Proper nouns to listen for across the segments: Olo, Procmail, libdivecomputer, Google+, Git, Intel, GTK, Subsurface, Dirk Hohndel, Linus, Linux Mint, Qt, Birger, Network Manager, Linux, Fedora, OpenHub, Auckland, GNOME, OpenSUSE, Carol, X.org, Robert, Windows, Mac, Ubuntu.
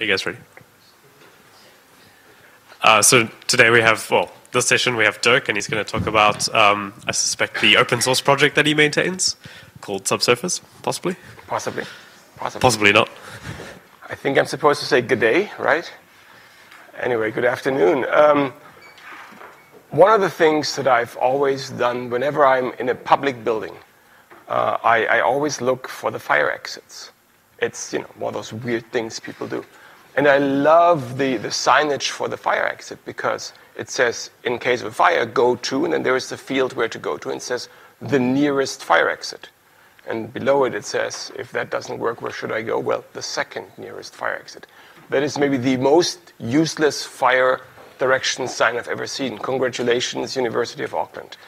Are you guys ready? So today we have, well, this session we have Dirk, and he's going to talk about, I suspect, the open source project that he maintains called Subsurface, possibly? Possibly. Possibly not. I think I'm supposed to say good day, right? Anyway, good afternoon. One of the things that I've always done whenever I'm in a public building, I always look for the fire exits. It's, you know, one of those weird things people do. And I love the signage for the fire exit because it says, in case of a fire, go to, and then there is the field where to go to, and it says, the nearest fire exit. And below it, it says, if that doesn't work, where should I go? Well, the second nearest fire exit. That is maybe the most useless fire direction sign I've ever seen. Congratulations, University of Auckland.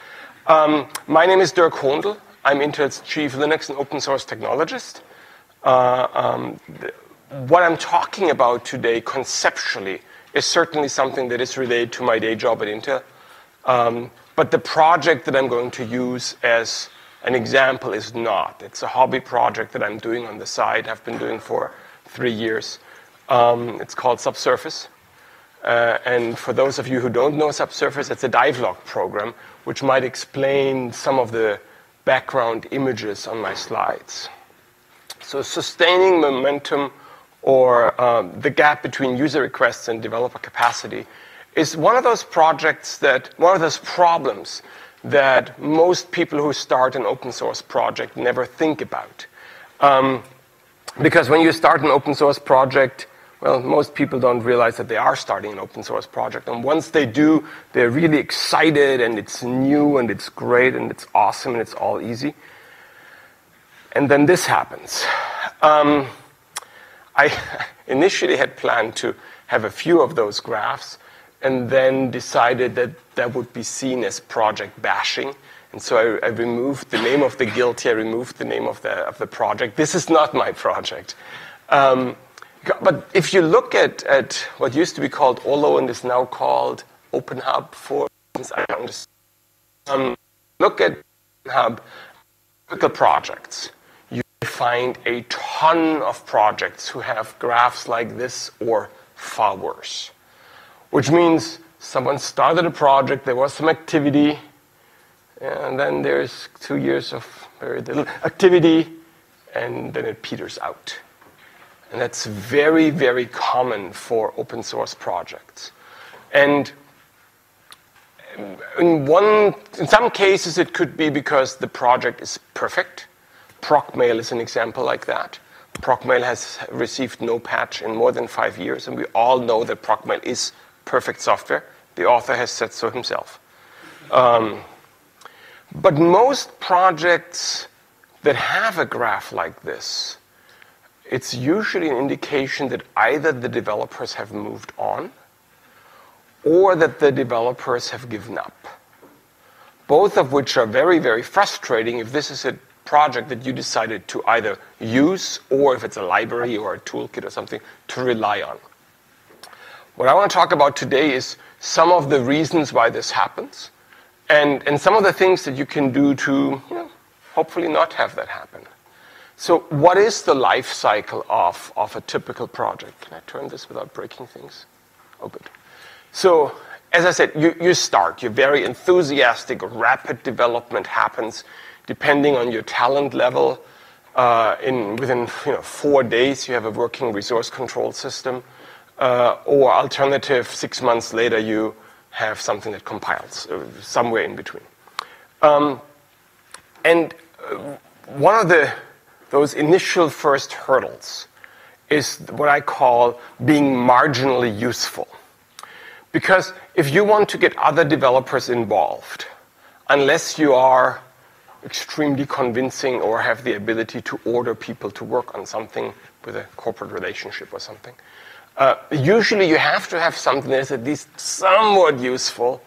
My name is Dirk Hohndel. I'm Intel's chief Linux and open source technologist. What I'm talking about today, conceptually, is certainly something that is related to my day job at Intel. But the project that I'm going to use as an example is not. It's a hobby project that I'm doing on the side, I've been doing for 3 years. It's called Subsurface. And for those of you who don't know Subsurface, it's a divelog program, which might explain some of the background images on my slides. So sustaining momentum, or the gap between user requests and developer capacity, is one of those projects that, one of those problems that most people who start an open source project never think about. Because when you start an open source project, well, most people don't realize that they are starting an open source project. And once they do, they're really excited, and it's new, and it's great, and it's awesome, and it's all easy. And then this happens. I initially had planned to have a few of those graphs, and then decided that that would be seen as project bashing. And so I removed the name of the guilty, I removed the name of the project. This is not my project. But if you look at what used to be called Olo and is now called OpenHub, for reasons I don't understand, look at OpenHub, typical projects. You find a ton of projects who have graphs like this or far worse. Which means someone started a project, there was some activity, and then there's 2 years of very little activity, and then it peters out. And that's very, very common for open source projects. And in some cases, it could be because the project is perfect. Procmail is an example like that. Procmail has received no patch in more than 5 years, and we all know that Procmail is perfect software. The author has said so himself. But most projects that have a graph like this, it's usually an indication that either the developers have moved on or that the developers have given up. Both of which are very, very frustrating if this is a project that you decided to either use, or if it's a library or a toolkit or something, to rely on. What I want to talk about today is some of the reasons why this happens, and some of the things that you can do to, you know, hopefully not have that happen. So what is the life cycle of a typical project? Can I turn this without breaking things? Oh, good. So, as I said, you start. You're very enthusiastic. Rapid development happens depending on your talent level. Within 4 days, you have a working resource control system. Or alternative, 6 months later, you have something that compiles, somewhere in between. One of those initial first hurdles is what I call being marginally useful. Because if you want to get other developers involved, unless you are extremely convincing or have the ability to order people to work on something with a corporate relationship or something, usually you have to have something that is at least somewhat useful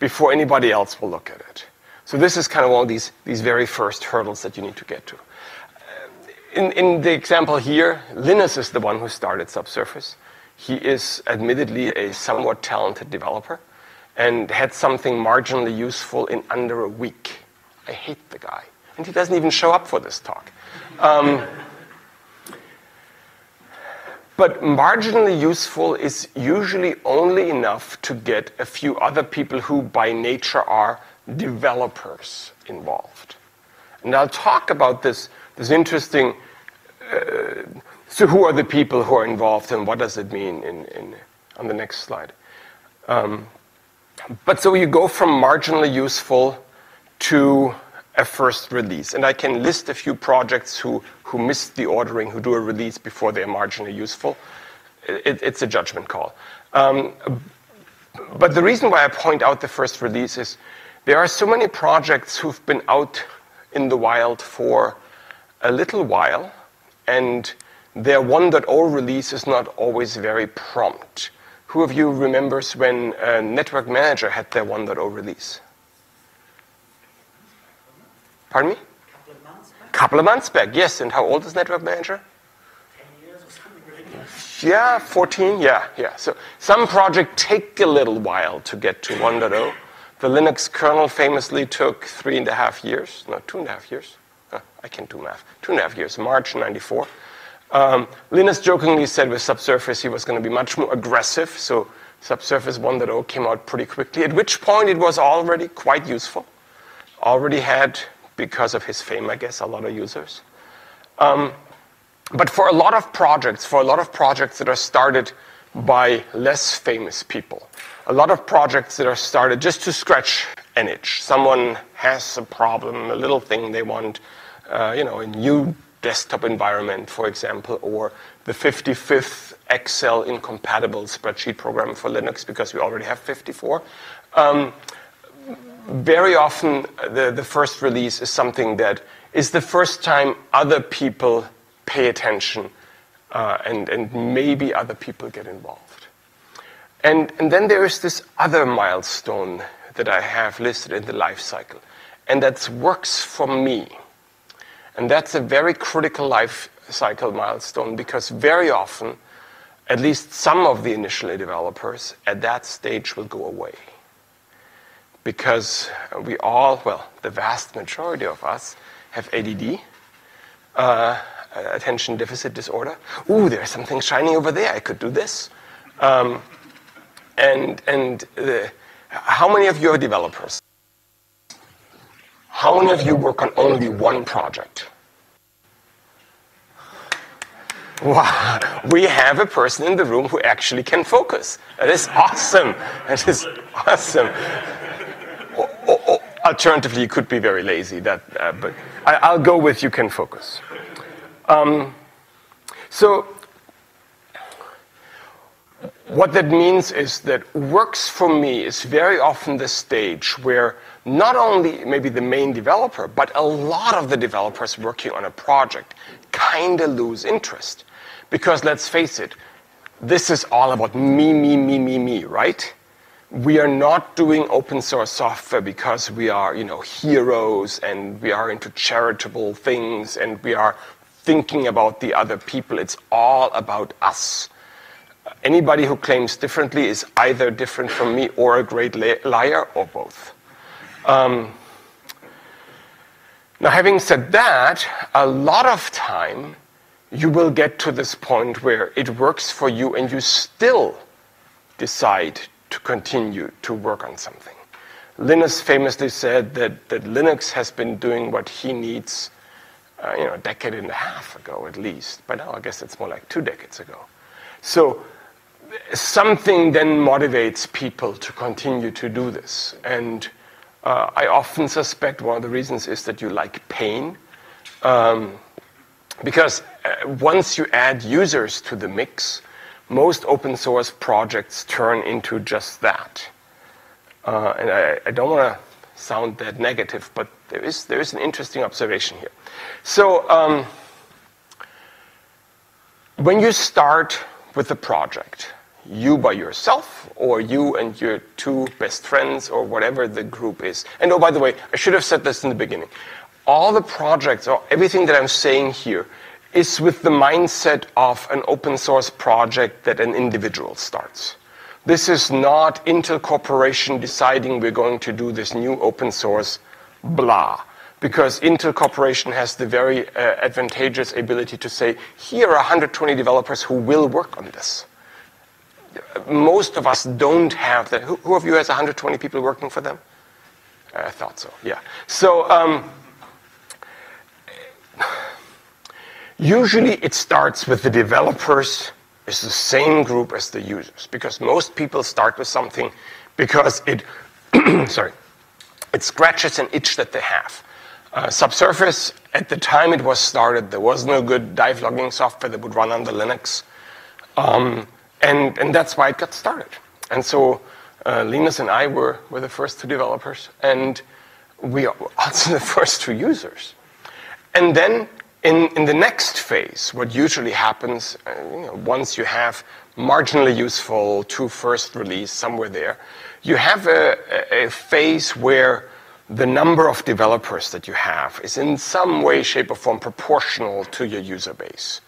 before anybody else will look at it. So this is kind of one of these very first hurdles that you need to get to. In the example here, Linus is the one who started Subsurface. He is admittedly a somewhat talented developer and had something marginally useful in under a week. I hate the guy. And he doesn't even show up for this talk. But marginally useful is usually only enough to get a few other people who by nature are developers involved. And I'll talk about this interesting, so who are the people who are involved and what does it mean on the next slide. But so you go from marginally useful to a first release. And I can list a few projects who missed the ordering, who do a release before they're marginally useful. It's a judgment call. But the reason why I point out the first release is there are so many projects who've been out in the wild for a little while, and their 1.0 release is not always very prompt. Who of you remembers when Network Manager had their 1.0 release? Pardon me? Couple of months back, yes. And how old is Network Manager? 10 years or something like that. Yeah, 14, yeah. So some projects take a little while to get to 1.0. The Linux kernel famously took 3.5 years. No, 2.5 years. Huh, I can't do math. 2.5 years, March 94. Linus jokingly said with Subsurface he was going to be much more aggressive, so Subsurface 1.0 came out pretty quickly, at which point it was already quite useful. Already had, because of his fame, I guess, a lot of users. But for a lot of projects that are started by less famous people, a lot of projects that are started just to scratch an itch. Someone has a problem, a little thing they want, a new desktop environment, for example, or the 55th Excel incompatible spreadsheet program for Linux because we already have 54. Very often, the first release is something that is the first time other people pay attention and maybe other people get involved. And then there is this other milestone that I have listed in the life cycle, and that's works for me. And that's a very critical life cycle milestone because very often, at least some of the initial developers at that stage will go away. Because we all, well, the vast majority of us have ADD, attention deficit disorder. Ooh, there's something shining over there. I could do this. How many of you are developers? How many of you work on only one project? Wow, we have a person in the room who actually can focus. That is awesome. That is awesome. Alternatively, you could be very lazy, but I'll go with you can focus. So what that means is that works for me is very often the stage where not only maybe the main developer, but a lot of the developers working on a project kind of lose interest. Because let's face it, this is all about me, right? We are not doing open source software because we are, heroes and we are into charitable things and we are thinking about the other people. It's all about us. Anybody who claims differently is either different from me or a great liar or both. Now, having said that, a lot of time you will get to this point where it works for you and you still decide to continue to work on something. Linus famously said that Linux has been doing what he needs a decade and a half ago at least, but now I guess it's more like 2 decades ago. So something then motivates people to continue to do this. And I often suspect one of the reasons is that you like pain. Because once you add users to the mix, most open source projects turn into just that. And I don't want to sound that negative, but there is an interesting observation here. So when you start with a project, you by yourself, or you and your 2 best friends, or whatever the group is. And oh, by the way, I should have said this in the beginning. All the projects, or everything that I'm saying here, is with the mindset of an open source project that an individual starts. This is not Intel Corporation deciding we're going to do this new open source blah. because Intel Corporation has the very advantageous ability to say, here are 120 developers who will work on this. Most of us don't have that. Who of you has 120 people working for them? I thought so, yeah. So usually it starts with the developers is the same group as the users, because most people start with something because it, sorry, it scratches an itch that they have. Subsurface, at the time it was started, there was no good dive logging software that would run on the Linux. And that's why it got started. And so Linus and I were the first two developers, and we are also the first two users. And then in the next phase, what usually happens, you know, once you have marginally useful to first release somewhere there, you have a phase where the number of developers that you have is in some way, shape, or form proportional to your user base.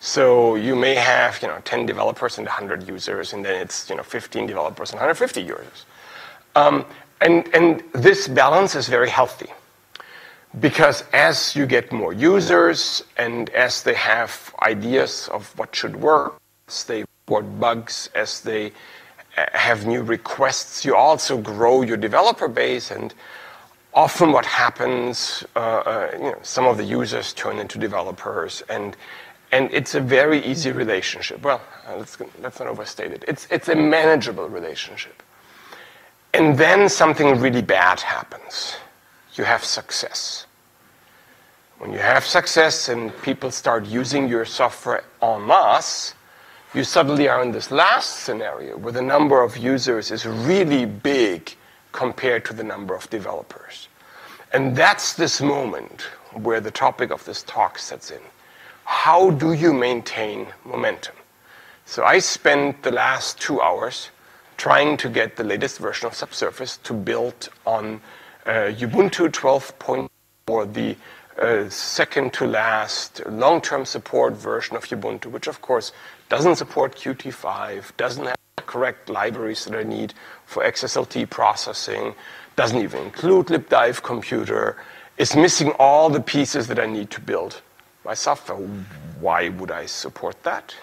So you may have, you know, 10 developers and 100 users, and then it's, you know, 15 developers and 150 users. And this balance is very healthy, because as you get more users and as they have ideas of what should work, as they report bugs, as they have new requests, you also grow your developer base. And often what happens, you know, some of the users turn into developers, and it's a very easy relationship. Well, let's not overstate it. It's a manageable relationship. And then something really bad happens. You have success. When you have success and people start using your software en masse, you suddenly are in this last scenario where the number of users is really big compared to the number of developers. And that's this moment where the topic of this talk sets in. How do you maintain momentum? So I spent the last 2 hours trying to get the latest version of Subsurface to build on Ubuntu 12.4, the second to last long-term support version of Ubuntu, which of course doesn't support Qt5, doesn't have the correct libraries that I need for XSLT processing, doesn't even include libdivecomputer, is missing all the pieces that I need to build my software. Why would I support that?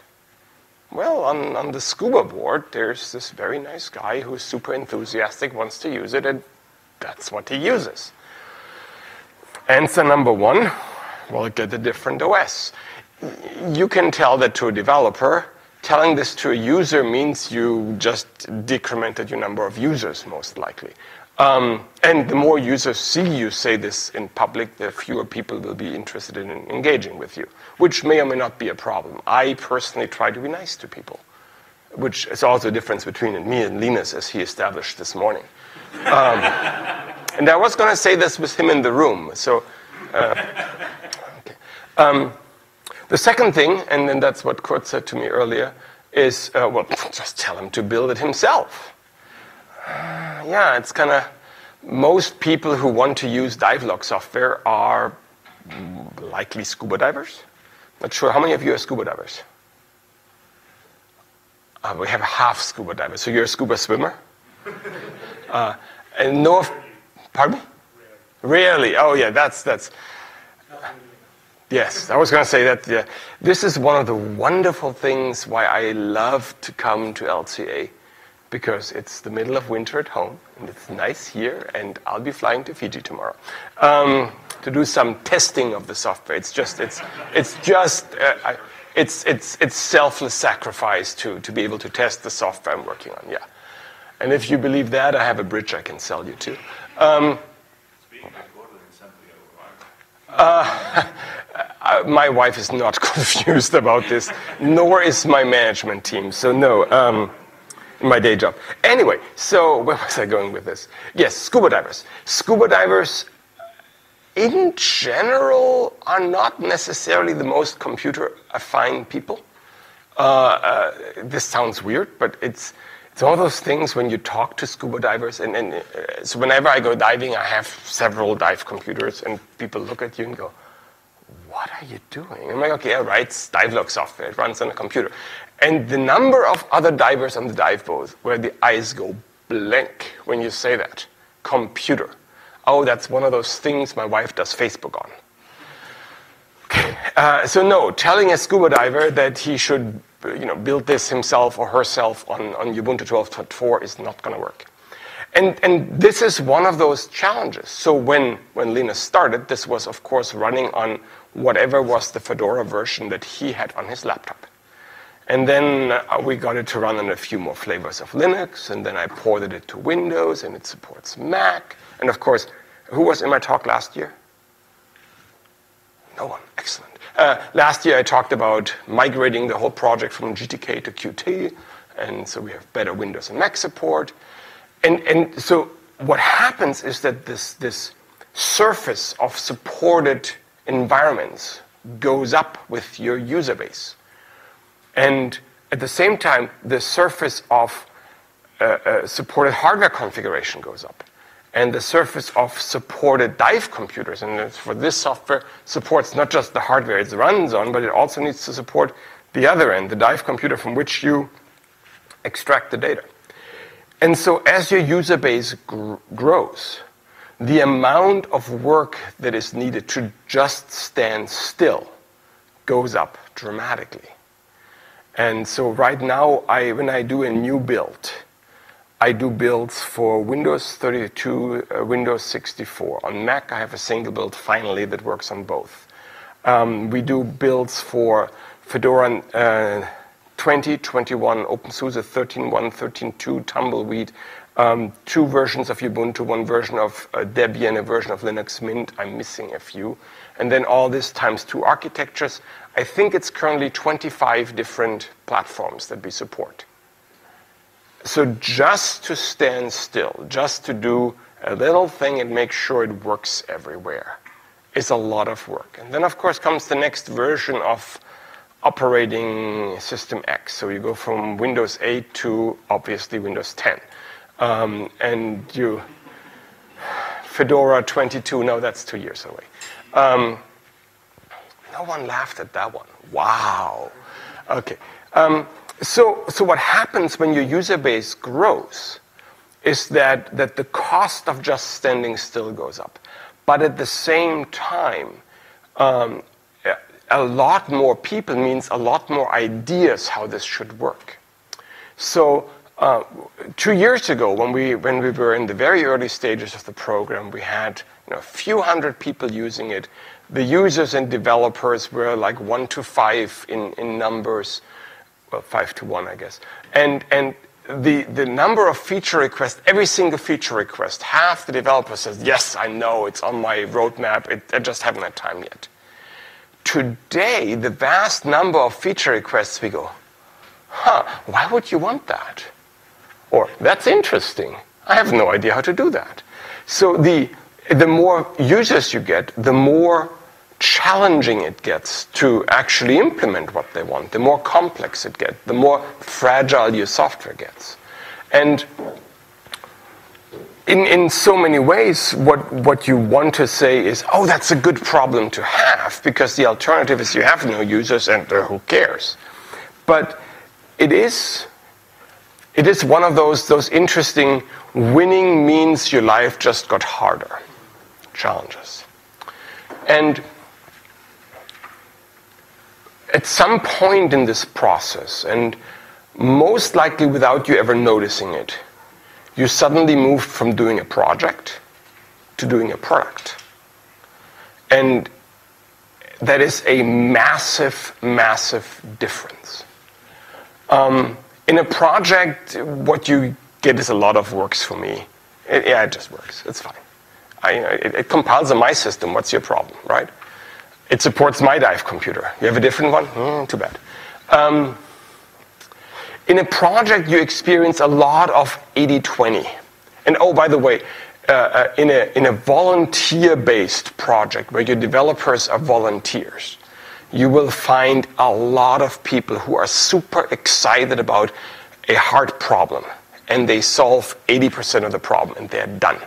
Well, on the Scuba board, there's this very nice guy who's super enthusiastic, wants to use it, and that's what he uses. Answer number one, well, get a different OS. You can tell that to a developer. Telling this to a user means you just decremented your number of users, most likely. And the more users see you say this in public, the fewer people will be interested in engaging with you, which may or may not be a problem. I personally try to be nice to people, which is also a difference between me and Linus, as he established this morning. And I was going to say this with him in the room. So, okay. The second thing, and then that's what Kurt said to me earlier, is, well, just tell him to build it himself. Yeah, it's kind of, most people who want to use dive log software are likely scuba divers. Not sure, how many of you are scuba divers? We have half scuba divers, so you're a scuba swimmer? And no, pardon me? Rarely. Oh, yeah, that's. Yes, I was going to say that. Yeah. This is one of the wonderful things why I love to come to LCA, because it's the middle of winter at home, and it's nice here, and I'll be flying to Fiji tomorrow to do some testing of the software. It's selfless sacrifice to be able to test the software I'm working on. Yeah. And if you believe that, I have a bridge I can sell you to. My wife is not confused about this, nor is my management team. So no, my day job. Anyway, so where was I going with this? Yes, scuba divers. Scuba divers, in general, are not necessarily the most computer-affine people. This sounds weird, but it's all those things when you talk to scuba divers, so whenever I go diving, I have several dive computers, and people look at you and go, what are you doing? I'm like, okay, I write divelog software. It runs on a computer. And the number of other divers on the dive boat where the eyes go blank when you say that, computer. oh, that's one of those things my wife does Facebook on. Okay. So no, telling a scuba diver that he should build this himself or herself on Ubuntu 12.4 is not going to work. And this is one of those challenges. So when Linus started, this was, of course, running on whatever was the Fedora version that he had on his laptop. And then we got it to run on a few more flavors of Linux, and then I ported it to Windows, and it supports Mac. And, of course, who was in my talk last year? No one. Excellent. Last year I talked about migrating the whole project from GTK to Qt, and so we have better Windows and Mac support. And so what happens is that this surface of supported environments goes up with your user base. And at the same time, the surface of supported hardware configuration goes up. And the surface of supported dive computers, and for this software, supports not just the hardware it runs on, but it also needs to support the other end, the dive computer from which you extract the data. And so as your user base grows, the amount of work that is needed to just stand still goes up dramatically. And so right now, when I do a new build, I do builds for Windows 32, Windows 64. On Mac, I have a single build, finally, that works on both. We do builds for Fedora 20, 21, OpenSUSE 13.1, 13.2, Tumbleweed, two versions of Ubuntu, one version of Debian, a version of Linux Mint. I'm missing a few. And then all this times two architectures. I think it's currently 25 different platforms that we support. So just to stand still, just to do a little thing and make sure it works everywhere is a lot of work. And then, of course, comes the next version of operating system X. So you go from Windows 8 to, obviously, Windows 10. And you... Fedora 22, no, that's 2 years away. No one laughed at that one. Wow. Okay. So what happens when your user base grows is that the cost of just standing still goes up. But at the same time, a lot more people means a lot more ideas how this should work. So 2 years ago, when we were in the very early stages of the program, we had a few hundred people using it. The users and developers were like 1 to 5 in numbers. Well, 5 to 1, I guess. And the number of feature requests, every single feature request, half the developer says, yes, I know, it's on my roadmap, I just haven't had time yet. Today, the vast number of feature requests, we go, huh, why would you want that? Or, that's interesting. I have no idea how to do that. So the more users you get, the more challenging it gets to actually implement what they want, the more complex it gets, the more fragile your software gets. And in so many ways, what you want to say is, oh, that's a good problem to have, because the alternative is you have no users and who cares. But it is one of those interesting winning means your life just got harder challenges. And at some point in this process, and most likely without you ever noticing it, you suddenly moved from doing a project to doing a product. And that is a massive, massive difference. In a project, what you get is a lot of works for me. It just works. It's fine. It compiles on my system. What's your problem, right? It supports my dive computer. You have a different one? Too bad. In a project, you experience a lot of 80-20. And oh, by the way, in a volunteer-based project where your developers are volunteers, you will find a lot of people who are super excited about a hard problem, and they solve 80% of the problem, and they're done.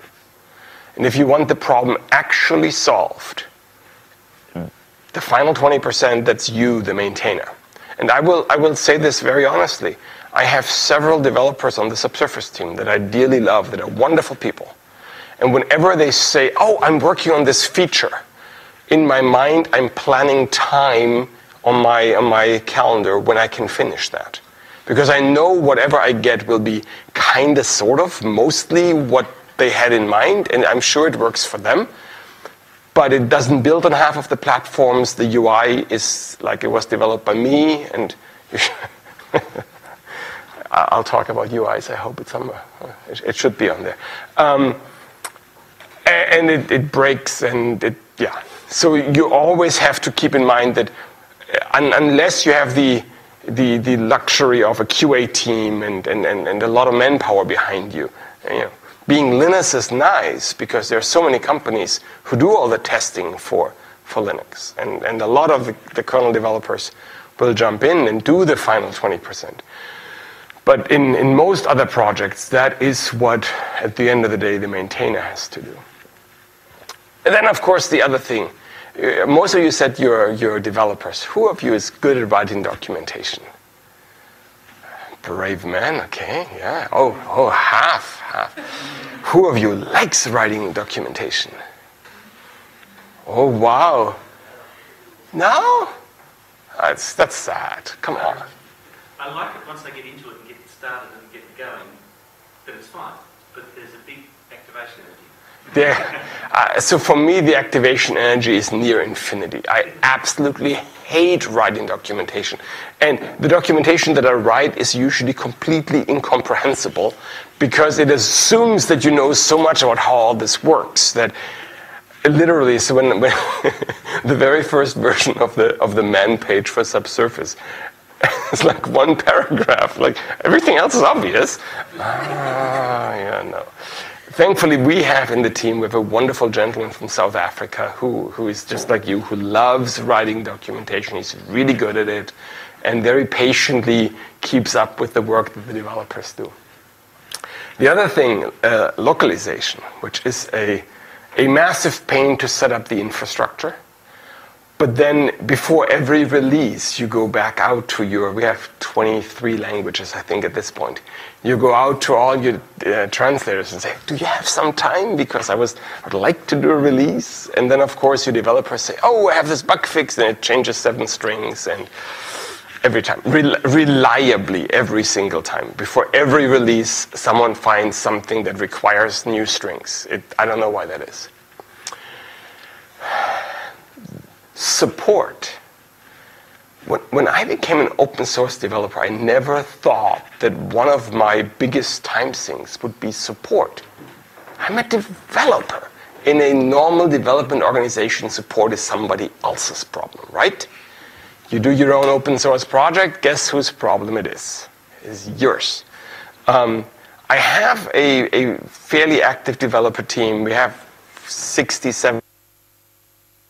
And if you want the problem actually solved, the final 20%, that's you, the maintainer. And I will say this very honestly. I have several developers on the Subsurface team that I dearly love, that are wonderful people. And whenever they say, oh, I'm working on this feature, in my mind, I'm planning time on my calendar when I can finish that. Because I know whatever I get will be kind of, sort of, mostly what they had in mind, and I'm sure it works for them. But it doesn't build on half of the platforms. The UI is like it was developed by me, and I'll talk about UIs. I hope it's somewhere. It should be on there. And it breaks, and it, yeah. So you always have to keep in mind that unless you have the luxury of a QA team and a lot of manpower behind you. You know, being Linus is nice because there are so many companies who do all the testing for Linux. And a lot of the kernel developers will jump in and do the final 20%. But in most other projects, that is what, at the end of the day, the maintainer has to do. And then, of course, the other thing. Most of you said you're developers. Who of you is good at writing documentation? Brave man, okay, yeah. Oh, half. Who of you likes writing documentation? Oh, wow. No? That's sad. Come on. I like it once I get into it and get started and get going, then it's fine. But there's a big activation energy. So for me, the activation energy is near infinity. I absolutely hate writing documentation. And the documentation that I write is usually completely incomprehensible because it assumes that you know so much about how all this works that literally, so when the very first version of the man page for Subsurface, it's like one paragraph. Like, everything else is obvious. Yeah, no. Thankfully, we have in the team, we have a wonderful gentleman from South Africa who is just like you, who loves writing documentation. He's really good at it and very patiently keeps up with the work that the developers do. The other thing, localization, which is a massive pain to set up the infrastructure. But then before every release, you go back out to we have 23 languages, I think, at this point. You go out to all your translators and say, do you have some time? Because I'd like to do a release. And then, of course, your developers say, oh, I have this bug fixed, and it changes 7 strings. And every time, reliably, every single time, before every release, someone finds something that requires new strings. I don't know why that is. Support. When I became an open source developer, I never thought that one of my biggest time sinks would be support. I'm a developer. In a normal development organization, support is somebody else's problem, right? You do your own open source project, guess whose problem it is? It's yours. I have a fairly active developer team. We have 67.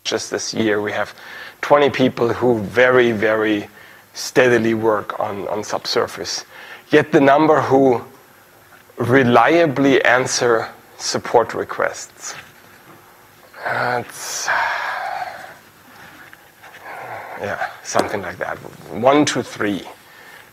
Just this year, we have 20 people who very, very steadily work on Subsurface. Yet the number who reliably answer support requests, yeah, something like that. 1 to 3.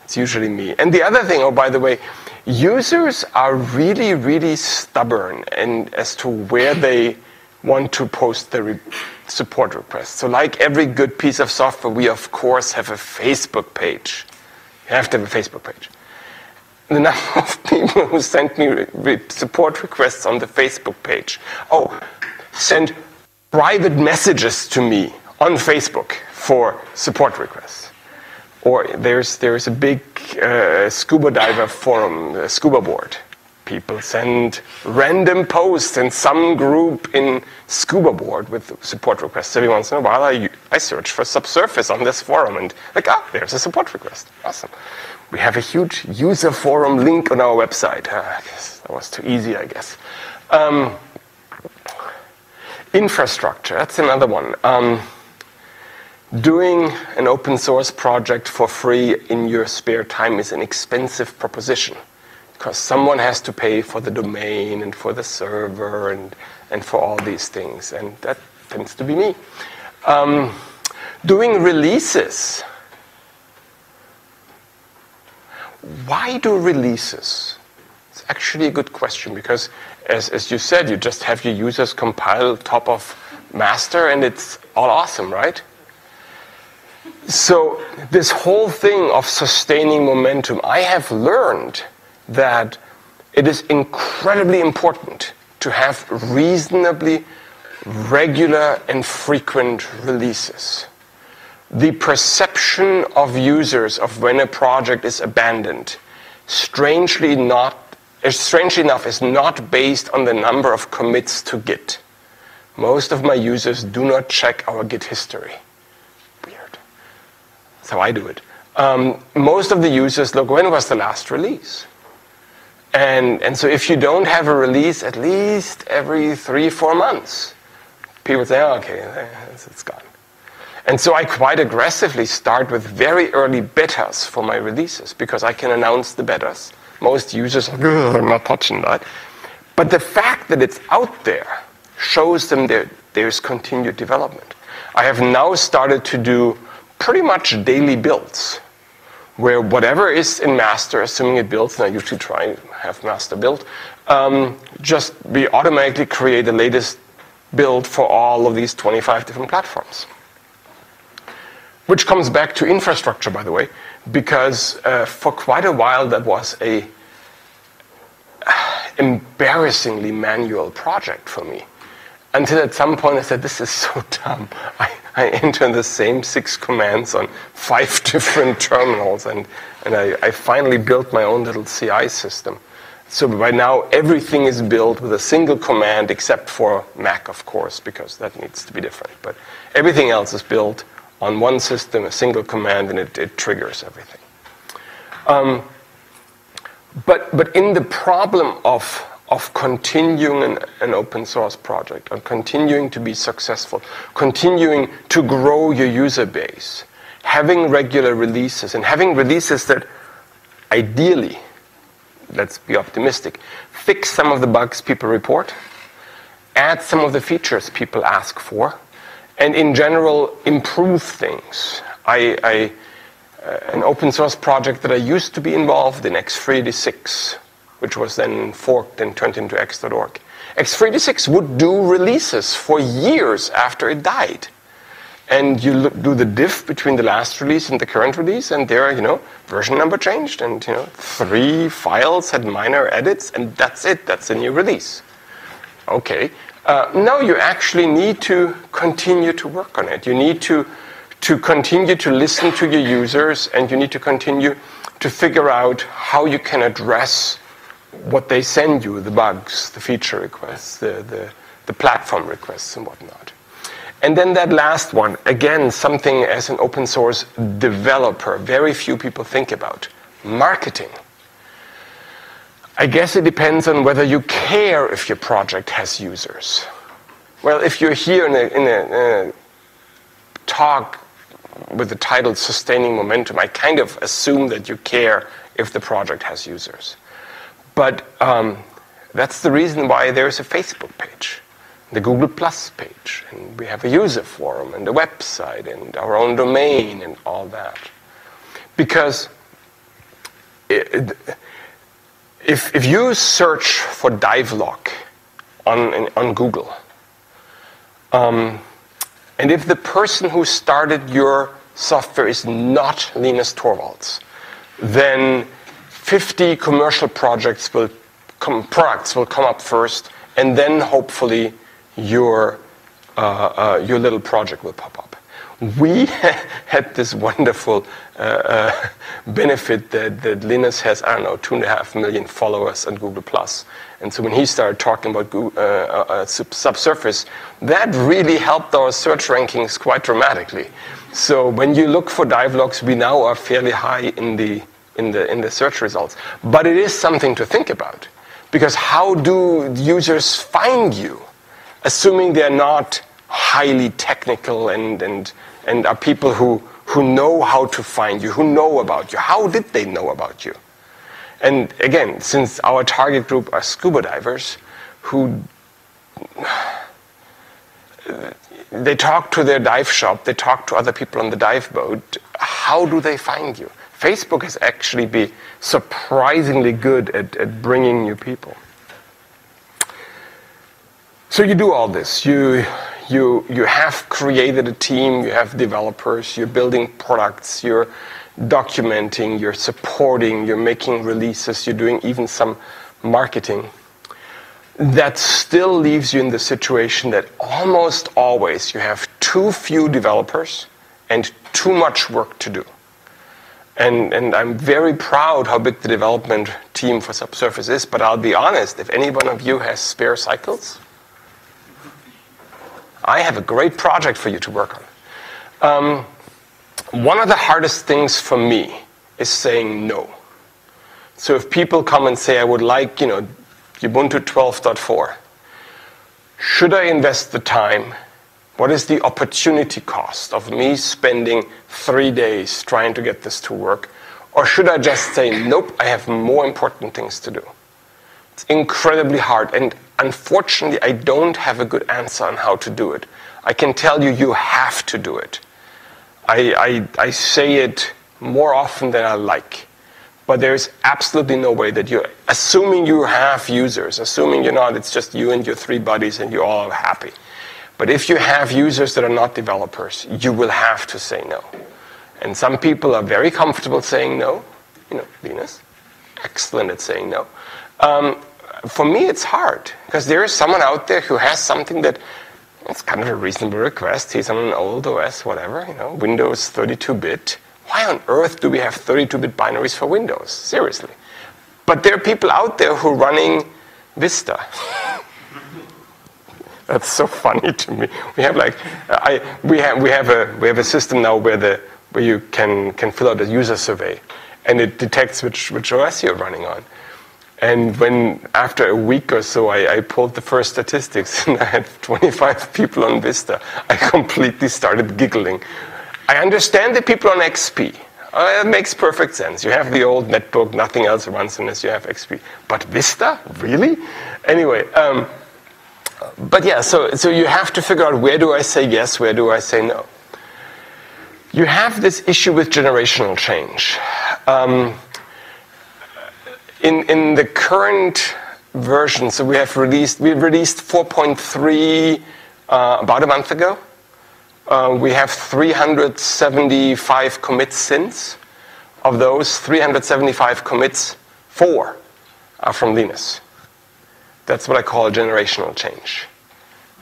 It's usually me. And the other thing, oh, by the way, users are really, really stubborn as to where they want to post the support request. So like every good piece of software, we of course have a Facebook page. You have to have a Facebook page. The number of people who sent me support requests on the Facebook page. Oh, send private messages to me on Facebook for support requests. Or there's a big scuba diver forum, scuba board. People send random posts in some group in Scuba Board with support requests. Every once in a while, I search for Subsurface on this forum and like, ah, there's a support request. Awesome. We have a huge user forum link on our website. I guess that was too easy, I guess. Infrastructure, that's another one. Doing an open source project for free in your spare time is an expensive proposition. Because someone has to pay for the domain and for the server and for all these things. And that tends to be me. Doing releases. Why do releases? It's actually a good question because, as you said, you just have your users compile top of master and it's all awesome, right? So this whole thing of sustaining momentum, I have learned that it is incredibly important to have reasonably regular and frequent releases. The perception of users of when a project is abandoned, strangely enough, is not based on the number of commits to Git. Most of my users do not check our Git history. Weird. That's how I do it. Most of the users look, when was the last release? And so if you don't have a release at least every 3-4 months, people say, oh, okay, it's gone. And so I quite aggressively start with very early betas for my releases because I can announce the betas. Most users are not touching that. But the fact that it's out there shows them there's continued development. I have now started to do pretty much daily builds where whatever is in master, assuming it builds, and I usually try and have master build, just we automatically create the latest build for all of these 25 different platforms. Which comes back to infrastructure, by the way, because for quite a while that was a embarrassingly manual project for me. Until at some point I said, this is so dumb. I enter the same 6 commands on 5 different terminals, and I finally built my own little CI system. So by now everything is built with a single command, except for Mac, of course, because that needs to be different. But everything else is built on one system, a single command, and it triggers everything. But in the problem of continuing an open source project, and continuing to be successful, continuing to grow your user base, having regular releases, and having releases that ideally, let's be optimistic, fix some of the bugs people report, add some of the features people ask for, and in general improve things. An open source project that I used to be involved in, XFree86, which was then forked and turned into X.org. XFree86 would do releases for years after it died. And you do the diff between the last release and the current release, and there, version number changed, and 3 files had minor edits, and that's it, that's a new release. Okay. No, you actually need to continue to work on it. You need to continue to listen to your users, and you need to continue to figure out how you can address what they send you, the bugs, the feature requests, the platform requests, and whatnot. And then that last one, again, something as an open source developer, very few people think about, marketing. I guess it depends on whether you care if your project has users. Well, if you're here in a talk with the title Sustaining Momentum, I kind of assume that you care if the project has users. But that's the reason why there's a Facebook page, the Google+ page, and we have a user forum and a website and our own domain and all that. Because If you search for divelock on Google, and if the person who started your software is not Linus Torvalds, then 50 commercial projects products will come up first, and then hopefully your little project will pop up. We had this wonderful benefit that Linus has, 2.5 million followers on Google+. And so when he started talking about Google, Subsurface, that really helped our search rankings quite dramatically. So when you look for divelogs, we now are fairly high in the search results. But it is something to think about. Because how do users find you, assuming they're not highly technical and are people who know how to find you, who know about you? How did they know about you? And again, since our target group are scuba divers, who they talk to their dive shop, they talk to other people on the dive boat, how do they find you? Facebook has actually been surprisingly good at bringing new people. So you do all this. You have created a team, you have developers, you're building products, you're documenting, you're supporting, you're making releases, you're doing even some marketing. That still leaves you in the situation that almost always you have too few developers and too much work to do. And I'm very proud how big the development team for Subsurface is, but I'll be honest, if any one of you has spare cycles, I have a great project for you to work on. One of the hardest things for me is saying no. So if people come and say, I would like, you know, Ubuntu 12.4, should I invest the time? What is the opportunity cost of me spending 3 days trying to get this to work? Or should I just say, nope, I have more important things to do? It's incredibly hard, and unfortunately, I don't have a good answer on how to do it. I can tell you, you have to do it. I say it more often than I like. But there is absolutely no way that you're, assuming you have users, assuming you're not, it's just you and your three buddies and you all are happy. But if you have users that are not developers, you will have to say no. And some people are very comfortable saying no. You know, Linus, excellent at saying no. For me, it's hard, because there is someone out there who has something that it's kind of a reasonable request. He's on an old OS, whatever, you know, Windows 32-bit. Why on earth do we have 32-bit binaries for Windows? Seriously. But there are people out there who are running Vista. That's so funny to me. We have like, we have a system now where you can fill out a user survey, and it detects which OS you're running on. And when, after a week or so, I pulled the first statistics, and I had 25 people on Vista, I completely started giggling. I understand the people on XP. It makes perfect sense. You have the old netbook, nothing else runs unless you have XP. But Vista? Really? Anyway, but yeah, so you have to figure out, where do I say yes, where do I say no? You have this issue with generational change. In the current version, so we released 4.3 about a month ago. We have 375 commits since. Of those 375 commits, 4 are from Linus. That's what I call a generational change.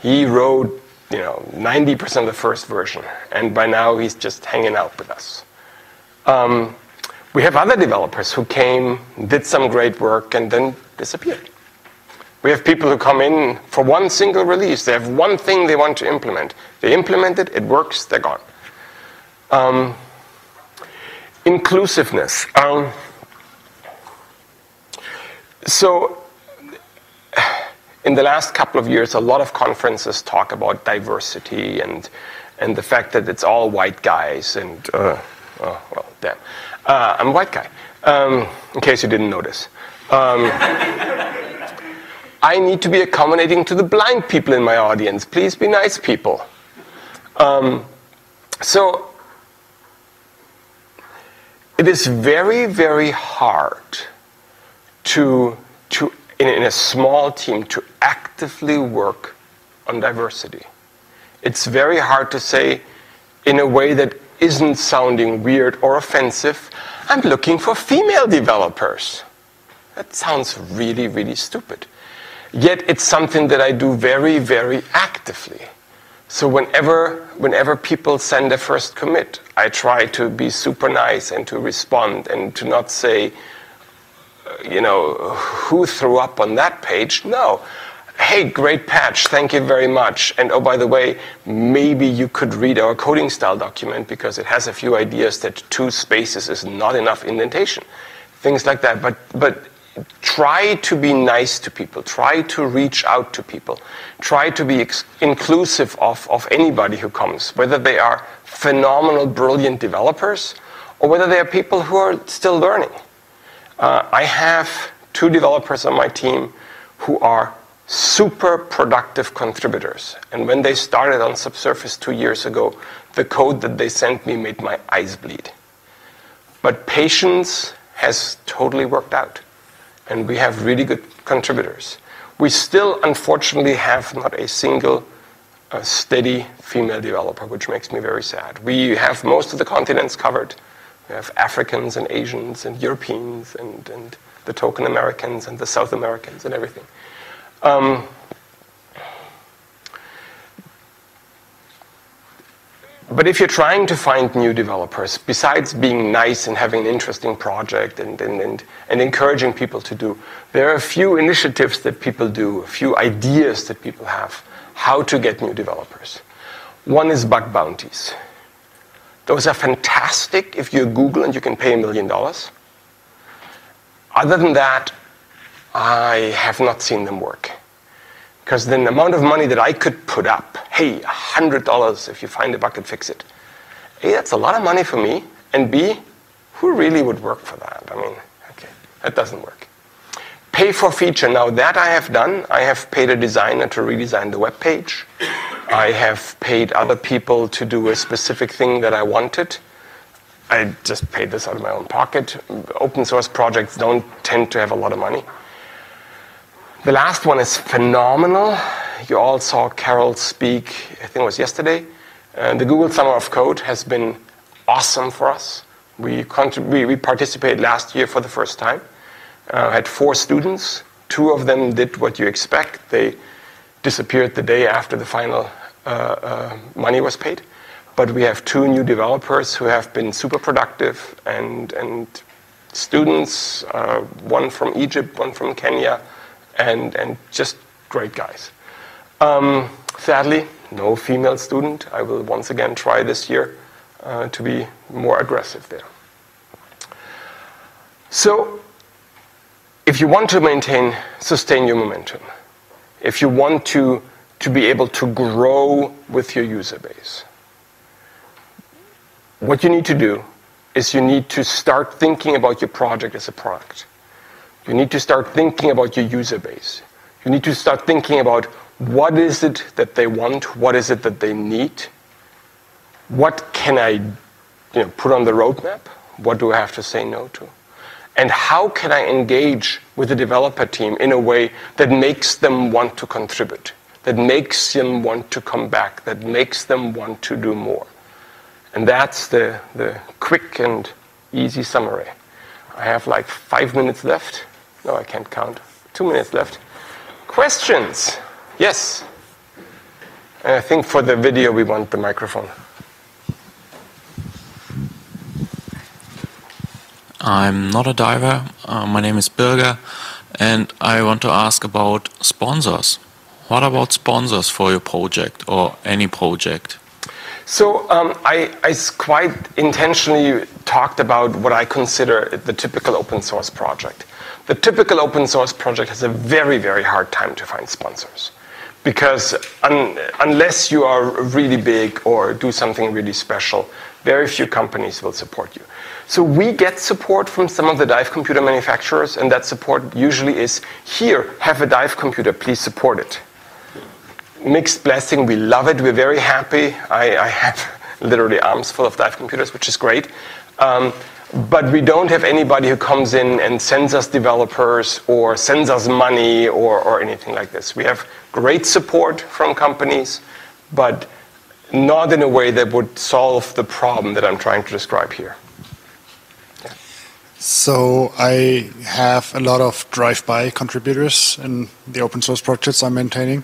He wrote, you know, 90% of the first version, and by now he's just hanging out with us. We have other developers who came, did some great work, and then disappeared. We have people who come in for one single release. They have one thing they want to implement. They implement it, it works, they're gone. Inclusiveness. So, in the last couple of years, a lot of conferences talk about diversity and the fact that it's all white guys and, oh, well, damn. I'm a white guy, in case you didn't notice. I need to be accommodating to the blind people in my audience. Please be nice people. So it is very, very hard to in a small team, to actively work on diversity. It's very hard to say in a way that isn't sounding weird or offensive, I'm looking for female developers. That sounds really, really stupid. Yet it's something that I do very, very actively. So whenever people send their first commit, I try to be super nice and to respond and to not say, you know, who threw up on that page? No. Hey, great patch, thank you very much. And oh, by the way, maybe you could read our coding style document because it has a few ideas that 2 spaces is not enough indentation. Things like that. But try to be nice to people. Try to reach out to people. Try to be inclusive of anybody who comes, whether they are phenomenal, brilliant developers or whether they are people who are still learning. I have 2 developers on my team who are super productive contributors. And when they started on Subsurface 2 years ago, the code that they sent me made my eyes bleed. But patience has totally worked out. And we have really good contributors. We still, unfortunately, have not a single steady female developer, which makes me very sad. We have most of the continents covered. We have Africans and Asians and Europeans and the token Americans and the South Americans and everything. But if you're trying to find new developers, besides being nice and having an interesting project and encouraging people to do, there are a few initiatives that people do, a few ideas that people have, how to get new developers. One is bug bounties. Those are fantastic if you're Google and you can pay $1 million. Other than that, I have not seen them work. Because the amount of money that I could put up, hey, $100 if you find a bug and fix it. A, that's a lot of money for me. And B, who really would work for that? I mean, okay, that doesn't work. Pay for feature. Now that I have done, I have paid a designer to redesign the web page. I have paid other people to do a specific thing that I wanted. I just paid this out of my own pocket. Open source projects don't tend to have a lot of money. The last one is phenomenal. You all saw Carol speak, I think it was yesterday. The Google Summer of Code has been awesome for us. We participated last year for the first time. Had 4 students. 2 of them did what you expect. They disappeared the day after the final money was paid. But we have 2 new developers who have been super productive and students, one from Egypt, one from Kenya, and just great guys. Sadly, no female student. I will once again try this year to be more aggressive there. So, if you want to sustain your momentum, if you want to be able to grow with your user base, what you need to do is you need to start thinking about your project as a product. You need to start thinking about your user base. You need to start thinking about what is it that they want, what is it that they need, what can I put on the roadmap, what do I have to say no to, and how can I engage with the developer team in a way that makes them want to contribute, that makes them want to come back, that makes them want to do more. And that's the quick and easy summary. I have like 5 minutes left. No, I can't count. 2 minutes left. Questions? Yes. And I think for the video, we want the microphone. I'm not a diver. My name is Birger. And I want to ask about sponsors. What about sponsors for your project or any project? So I quite intentionally talked about what I consider the typical open source project. The typical open source project has a very, very hard time to find sponsors. Because unless you are really big or do something really special, very few companies will support you. So we get support from some of the dive computer manufacturers, and that support usually is, here, have a dive computer, please support it. Mixed blessing, we love it, we're very happy. I have literally arms full of dive computers, which is great. But we don't have anybody who comes in and sends us developers or sends us money or anything like this. We have great support from companies, but not in a way that would solve the problem that I'm trying to describe here. Yeah. So I have a lot of drive-by contributors in the open source projects I'm maintaining.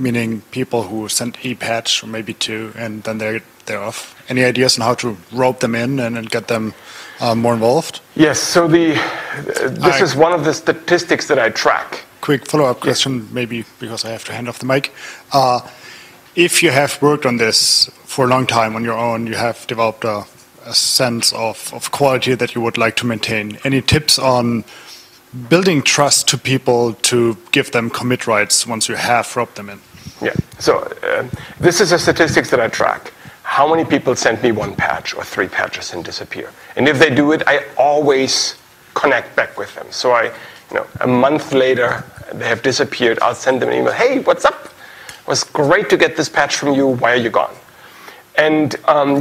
Meaning people who send a patch or maybe 2, and then they're off. Any ideas on how to rope them in and get them more involved? Yes. So this is one of the statistics that I track. Quick follow-up question, maybe because I have to hand off the mic. If you have worked on this for a long time on your own, you have developed a sense of quality that you would like to maintain. Any tips on building trust to people to give them commit rights once you have roped them in? Yeah, so this is the statistics that I track. How many people sent me 1 patch or 3 patches and disappear? And if they do it, I always connect back with them. So a month later, they have disappeared. I'll send them an email. Hey, what's up? It was great to get this patch from you. Why are you gone? And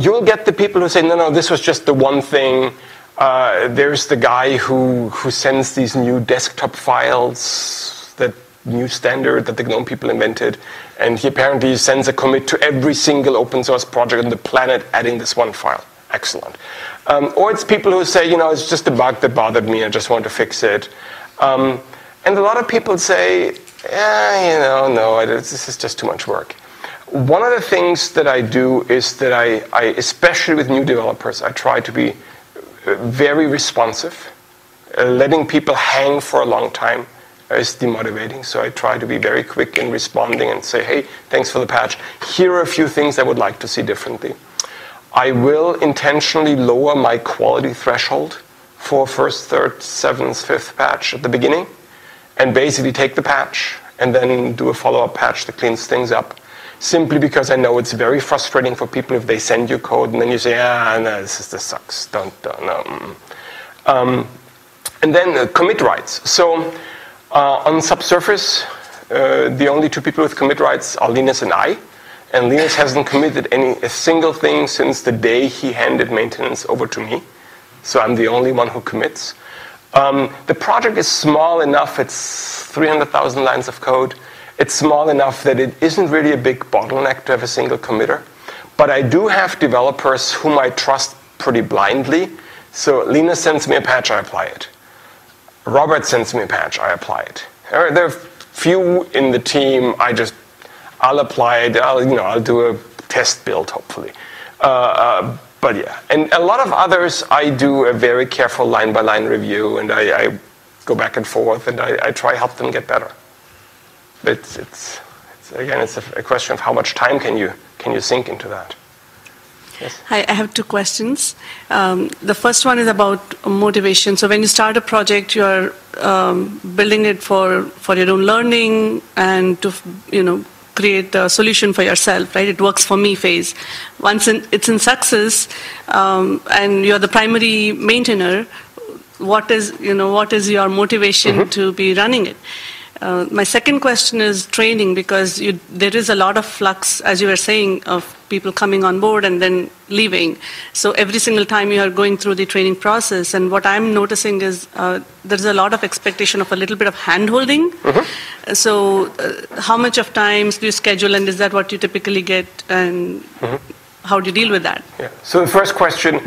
you'll get the people who say, no, this was just the one thing. There's the guy who sends these new desktop files, that new standard that the GNOME people invented, and he apparently sends a commit to every single open source project on the planet, adding this one file. Excellent. Or it's people who say, you know, it's just a bug that bothered me, I just want to fix it. And a lot of people say, you know, no, this is just too much work. One of the things that I do is that I especially with new developers, I try to be very responsive. Letting people hang for a long time is demotivating, so I try to be very quick in responding and say, hey, thanks for the patch. Here are a few things I would like to see differently. I will intentionally lower my quality threshold for first, third, seventh, fifth patch at the beginning, and basically take the patch and then do a follow-up patch that cleans things up, simply because I know it's very frustrating for people if they send you code and then you say, ah, no, this sucks, don't know. And then commit rights. So on Subsurface, the only two people with commit rights are Linus and I. And Linus hasn't committed a single thing since the day he handed maintenance over to me. So I'm the only one who commits. The project is small enough, it's 300,000 lines of code. It's small enough that it isn't really a big bottleneck to have a single committer. But I do have developers whom I trust pretty blindly. So Linus sends me a patch, I apply it. Robert sends me a patch, I apply it. There are few in the team, I'll apply it, I'll do a test build, hopefully. But yeah, and a lot of others, I do a very careful line-by-line review, and I go back and forth, and I try to help them get better. It's a question of how much time can you sink into that. Yes. Hi, I have two questions. The first one is about motivation. So when you start a project, you're building it for your own learning and to, create a solution for yourself, right? It works for me phase. Once it's in success and you're the primary maintainer, what is your motivation to be running it? My second question is training, because there is a lot of flux, as you were saying, of people coming on board and then leaving. So every single time you are going through the training process, and what I'm noticing is there's a lot of expectation of a little bit of hand-holding. So how much of times do you schedule, and is that what you typically get, and how do you deal with that? Yeah. So the first question,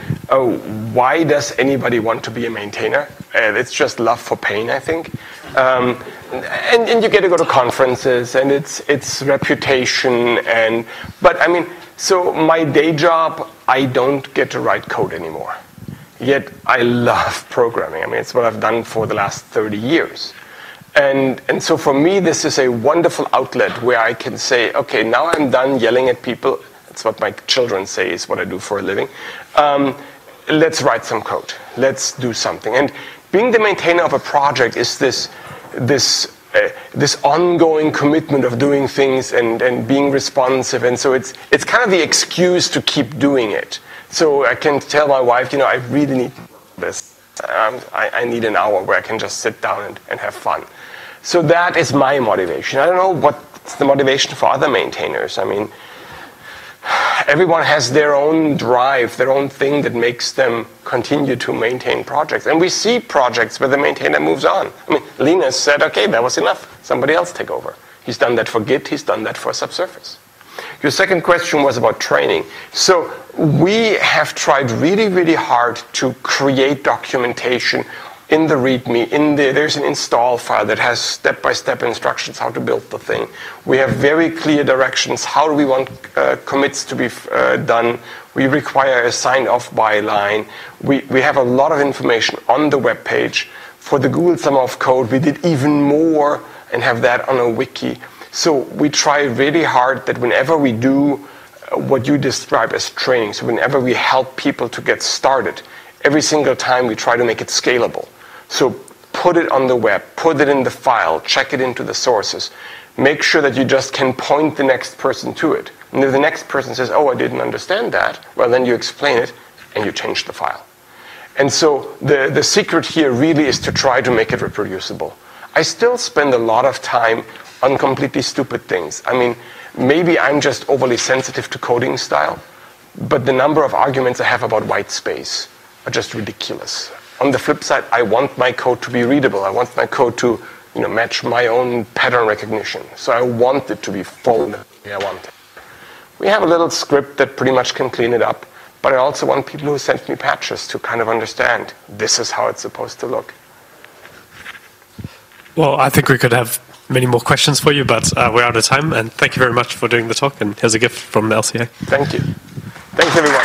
why does anybody want to be a maintainer? It's just love for pain, I think. And you get to go to conferences, and it's reputation, but I mean, so my day job, I don't get to write code anymore. Yet I love programming. I mean, it's what I've done for the last 30 years. And so for me, this is a wonderful outlet where I can say, okay, now I'm done yelling at people. That's what my children say is what I do for a living. Let's write some code. Let's do something. And being the maintainer of a project is this ongoing commitment of doing things and being responsive, and so it's kind of the excuse to keep doing it. So I can tell my wife, I really need this. I need an hour where I can just sit down and have fun. So that is my motivation. I don't know what's the motivation for other maintainers. I mean, everyone has their own drive, their own thing that makes them continue to maintain projects. And we see projects where the maintainer moves on. I mean, Linus said, okay, that was enough. Somebody else take over. He's done that for Git. He's done that for Subsurface. Your second question was about training. So we have tried really, really hard to create documentation in the README. There's an install file that has step-by-step instructions how to build the thing. We have very clear directions. How do we want commits to be done? We require a signed-off by line. We have a lot of information on the web page. For the Google Summer of Code, we did even more and have that on a wiki. So we try really hard that whenever we do what you describe as training, so whenever we help people to get started, every single time we try to make it scalable. So put it on the web, put it in the file, check it into the sources. Make sure that you just can point the next person to it. And if the next person says, oh, I didn't understand that, well, then you explain it and you change the file. And so the secret here really is to try to make it reproducible. I still spend a lot of time on completely stupid things. I mean, maybe I'm just overly sensitive to coding style, but the number of arguments I have about white space are just ridiculous. On the flip side, I want my code to be readable. I want my code to, you know, match my own pattern recognition. So I want it to be folded the way I want it. We have a little script that pretty much can clean it up, but I also want people who sent me patches to kind of understand this is how it's supposed to look. Well, I think we could have many more questions for you, but we're out of time. And thank you very much for doing the talk. And here's a gift from the LCA. Thank you. Thanks, everyone.